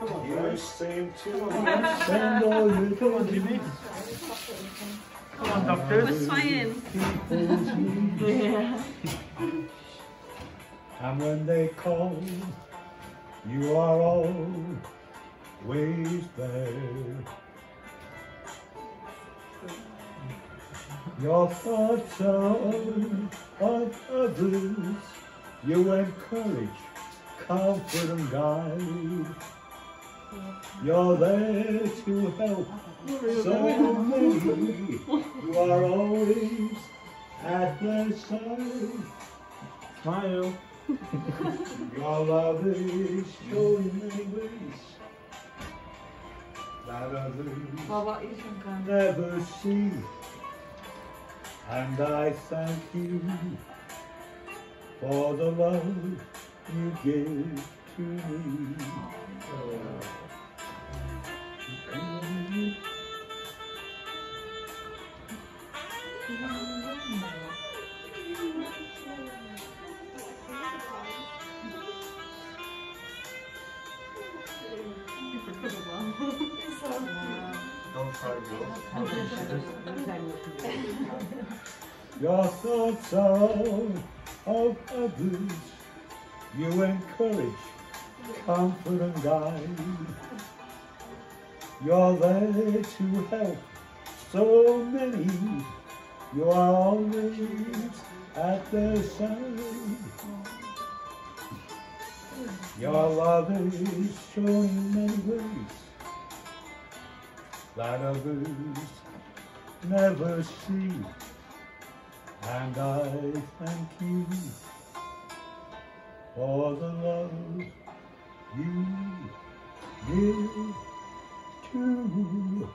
Come on, you seem to understand all you. Come on, Jimmy. Come on, doctor. What's fine? Yeah. And when they call, you are always there. Your thoughts are on others. You encourage, comfort and guide. You're there to help. So many. You are always at their side. Smile. Your love is showing many ways that others never see. And I thank you for the love you give to me. Your thoughts are all of others. You encourage, comfort and guide. You're there to help so many. You are always at their side. Your love is showing many ways that others never see. And I thank you for the love you give to me.